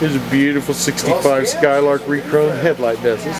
Here's a beautiful 65 Skylark rechrome headlight bezels.